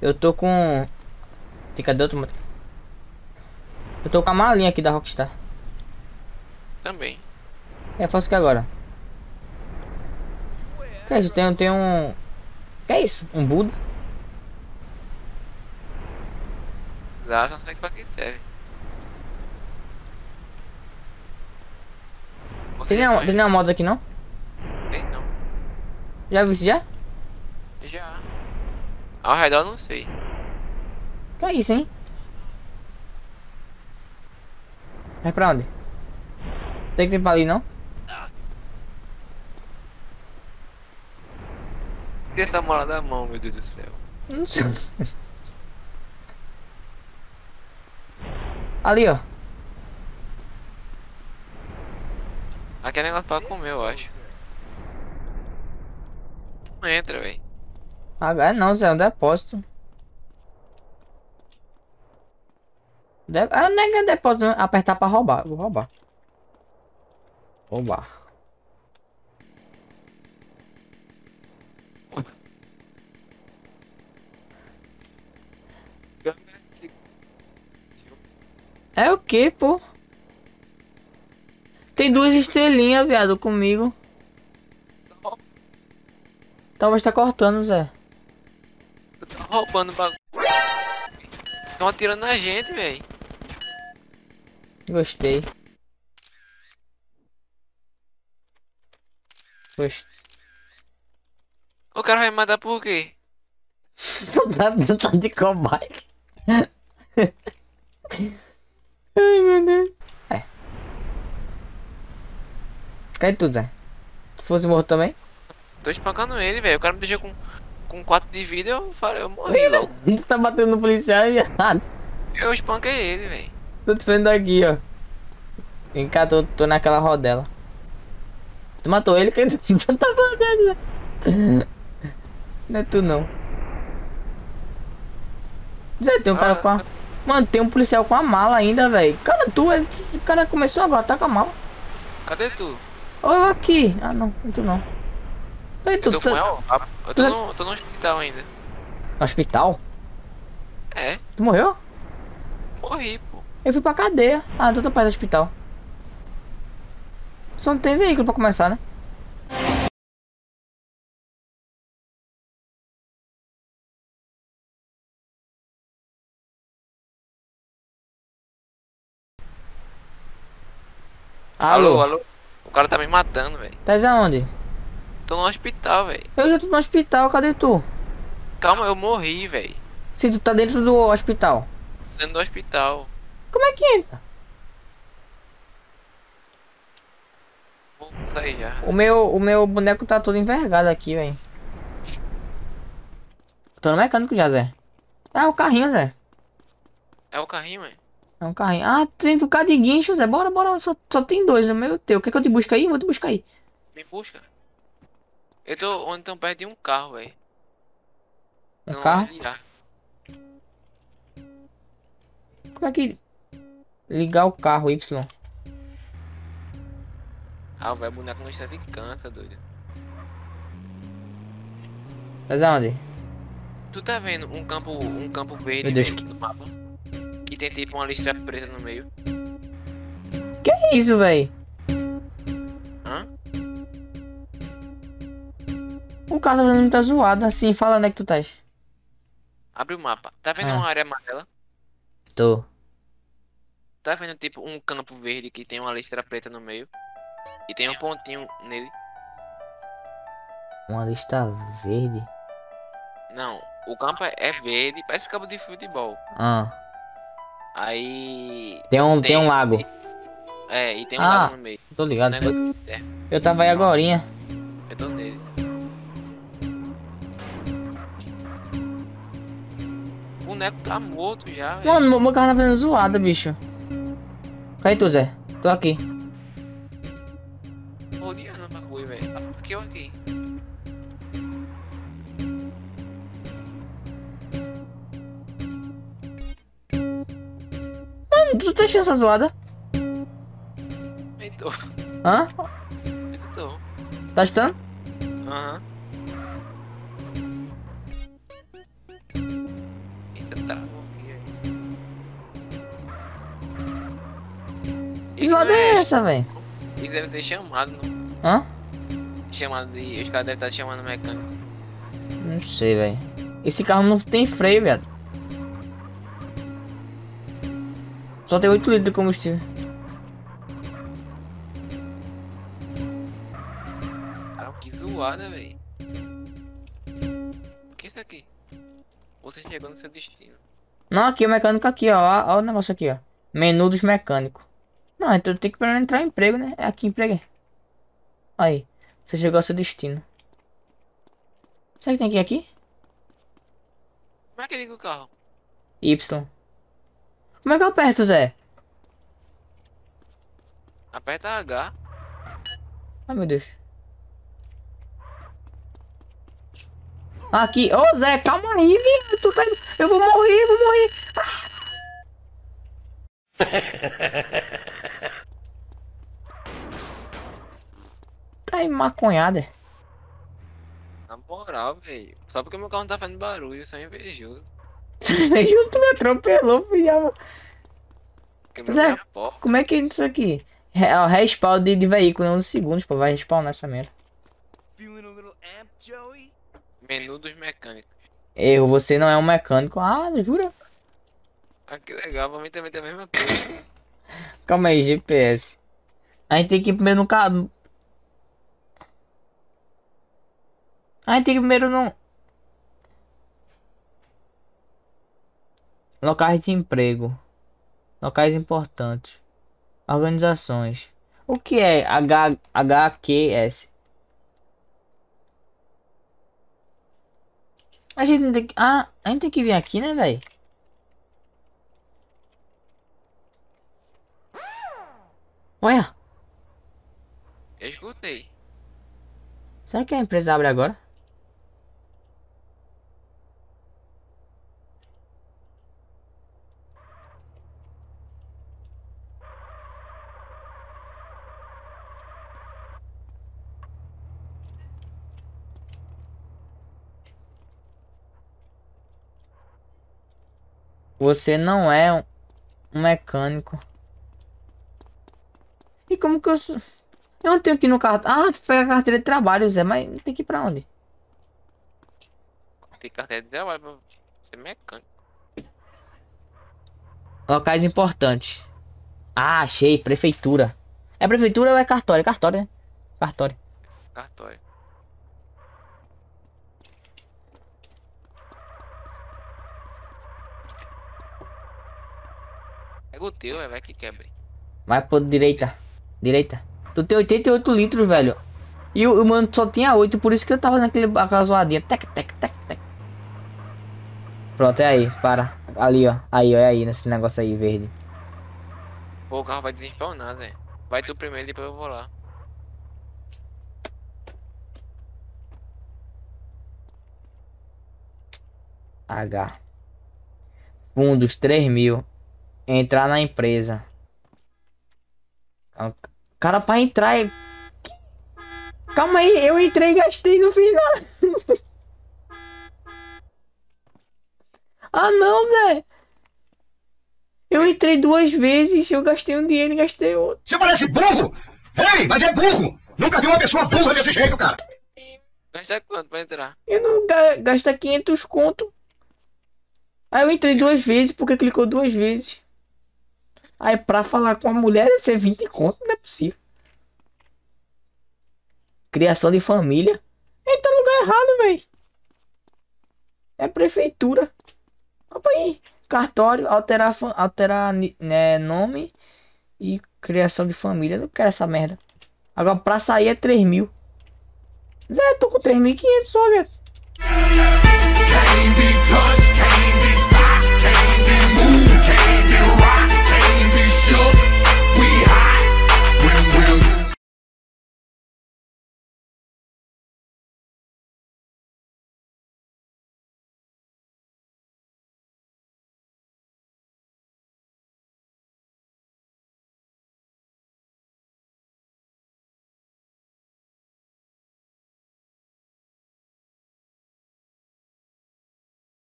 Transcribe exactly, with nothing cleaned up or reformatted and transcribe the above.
Eu tô com... Tem, cadê outro? Eu tô com a malinha aqui da Rockstar. Também. É, faço o que agora? Que é isso? Tem, tem um... Que é isso? Um Buda? Lá, já não sei pra que serve. Tem nenhuma, tem nenhuma moda aqui não? Tem não. Já viu isso já? Já. Ao redor não sei. Que é isso, hein? Vai pra onde? Tem que ir pra ali não? Tira essa mola da mão, meu Deus do céu. Não sei. Ali, ó. Aqui é negócio pra comer, eu acho. Não entra, velho. Agora não, Zé, é um depósito. De... Ah, não é depósito, não. Apertar pra roubar. Vou roubar. Roubar. É o que, pô? Tem duas estrelinhas, viado, comigo. Não. Talvez tá cortando, Zé. Eu tô roubando o bagulho. Estão atirando na gente, velho. Gostei. Gostei. O cara vai me matar por quê? Não tá de cobaia. Ai, meu Deus. Cai tudo, Zé. Tu fosse morto também? Tô espancando ele, velho. O cara me deixou com, com quatro de vida, eu falei, eu morri logo. Tá batendo no policial e errado. Eu espanquei ele, velho. Tô te vendo aqui, ó. Vem cá, tô, tô naquela rodela. Tu matou ele, que tu tá fazendo, Zé. Não é tu, não. Zé, tem um ah, cara com a... Mano, tem um policial com a mala ainda, velho. Cara, tu é... O cara começou agora, tá com a mala. Cadê tu? Olha eu aqui! Ah não, tu não. Peraí, tu, eu tô tu, com ela? Eu tô, tu... no, tô no hospital ainda. No hospital? É. Tu morreu? Morri, pô. Eu fui pra cadeia. Ah, tu tá perto do hospital. Só não tem veículo pra começar, né? Alô, alô, alô. O cara tá me matando, velho. Tá aonde? Tô no hospital, velho. Eu já tô no hospital, cadê tu? Calma, eu morri, velho. Se tu tá dentro do hospital? Dentro do hospital. Como é que entra? Vou sair já. O meu, o meu boneco tá todo envergado aqui, velho. Tô no mecânico já, Zé. Ah, o carrinho, Zé. É o carrinho, velho? É um carrinho. Ah, tem um cara de guincho, Zé. Bora, bora. Só, só tem dois, o meu e o teu. Quer que eu te busque aí? Vou te buscar aí. Me busca. Eu tô onde tão perto de um carro, velho. Um não carro? Como é que... Ligar o carro, Y. Ah, velho. Boneco não está de cansa, doido. Mas aonde? Tu tá vendo um campo... Um campo verde. Meu Deus, que... do mapa? E tem tipo uma listra preta no meio. Que é isso, véi? Hã? O cara tá muito zoado assim. Fala onde é que tu tá. Abre o mapa. Tá vendo ah. uma área amarela? Tô. Tá vendo tipo um campo verde que tem uma listra preta no meio? E tem um pontinho nele. Uma listra verde? Não. O campo é verde. Parece campo de futebol. Ah. Aí... Tem um, tem, tem um lago. Tem, é, e tem um ah, lago no meio. Tô ligado. Um é. Eu tava aí agorinha. Eu tô nele. O boneco tá morto já, velho. Mano, meu carro tá fazendo zoada, bicho. Cadê tu, Zé? Tô aqui. Olhando pra rua, velho. Aqui ou aqui? Tu tá achando essa zoada? Eu tô. Hã? Eu tô. Tá achando? Aham. Uhum. entrar. Isso não é essa, velho. Eles devem ter chamado, não? Hã? Chamado de... Os caras devem estar chamando o mecânico. Não sei, velho. Esse carro não tem freio, velho. Só tem oito litros de combustível. Caramba, que zoada, velho. O que é isso aqui? Você chegou no seu destino. Não, aqui o mecânico aqui, ó. Olha o negócio aqui, ó. Menu dos mecânicos. Não, então tem que para entrar em emprego, né? É aqui, emprego. Aí, você chegou ao seu destino. Será que tem que ir aqui? Como é que liga o carro? Y. Como é que eu aperto, Zé? Aperta H. Ai, meu Deus. Aqui. Ô, oh, Zé, calma aí, viu? Tu tá... Eu vou morrer, vou morrer. Tá aí maconhada. Na moral, velho. Só porque meu carro não tá fazendo barulho, isso é invejoso. Invejoso, tu me atropelou, filha. Zé, como é que é isso aqui? É o respawn de, de veículo em onze segundos, pô. Vai respawnar essa merda. Menu dos mecânicos. Erro, você não é um mecânico. Ah, jura? Ah, que legal, pra mim também tem a mesma coisa. Calma aí, G P S. A gente tem que ir primeiro no carro. A gente tem que ir primeiro no... Locais de emprego. Locais importantes. Organizações. O que é H Q S? A gente não tem que... Ah, a gente tem que vir aqui, né, velho? Olha. Eu escutei. Será que a empresa abre agora? Você não é um, um mecânico. E como que eu sou? Eu não tenho que ir no cartão. Ah, tu pega a carteira de trabalho, Zé, mas não tem que ir pra onde? Tem carteira de trabalho pra ser mecânico. Locais importantes. Ah, achei. Prefeitura. É prefeitura ou é cartório? Cartório, né? Cartório. Cartório. Pega o teu, vai que quebra. Vai por direita. Direita. Tu tem oitenta e oito litros, velho. E o, o mano só tinha oito, por isso que eu tava naquele zoadinha. Tec, tec, tec, tec. Pronto, é aí. Para. Ali, ó. Aí, ó. É aí, nesse negócio aí, verde. Pô, o carro vai desespawnar, velho. Vai tu primeiro, depois eu vou lá. H. Fundos, três mil. Entrar na empresa. Cara, pra entrar é... Calma aí, eu entrei e gastei no final. Ah não, Zé. Eu entrei duas vezes, eu gastei um dinheiro e gastei outro. Você parece burro! Ei, mas é burro! Nunca vi uma pessoa burra desse jeito, cara. Gastar quanto pra entrar? Eu não ga gasta quinhentos conto. Aí eu entrei duas vezes, porque clicou duas vezes. Aí pra falar com a mulher deve ser vinte conto, não é possível. Criação de família. Ele tá no lugar errado, velho. É prefeitura. Opa aí. Cartório, alterar, alterar né, nome e criação de família. Eu não quero essa merda. Agora pra sair é três mil. Zé, tô com três mil e quinhentos só, velho.